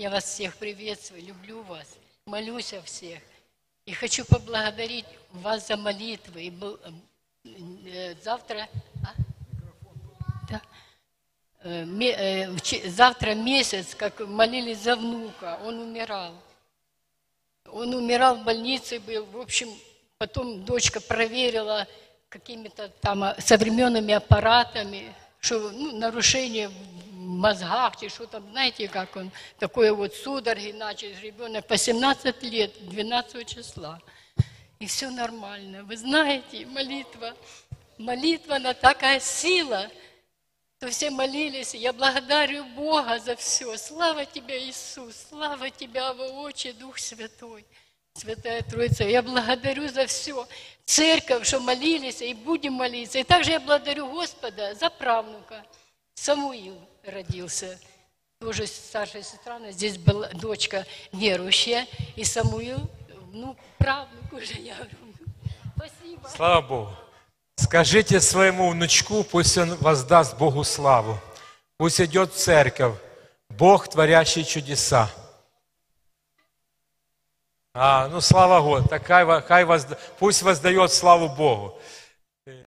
Я вас всех приветствую, люблю вас, молюсь о всех. И хочу поблагодарить вас за молитвы. И был, завтра... Да. Завтра месяц, как молились за внука, он умирал. Он умирал в больнице, был, в общем, потом дочка проверила какими-то там современными аппаратами, что ну, нарушение в мозгах, что там, знаете, как он, такое вот судороги, начали, ребенок по 17 лет, 12 числа. И все нормально. Вы знаете, молитва, молитва, она такая сила, то все молились, я благодарю Бога за все. Слава Тебе, Иисус, слава Тебе, Ава Отче, Дух Святой, Святая Троица. Я благодарю за все. Церковь, что молились, и будем молиться. И также я благодарю Господа за правнука. Самуил родился. Тоже старшая сестра, здесь была дочка верующая. И Самуил, ну, правнук уже, я говорю. Спасибо. Слава Богу. Скажите своему внучку, пусть он воздаст Богу славу. Пусть идет в церковь. Бог, творящий чудеса. Ну, слава Богу. Пусть воздает славу Богу.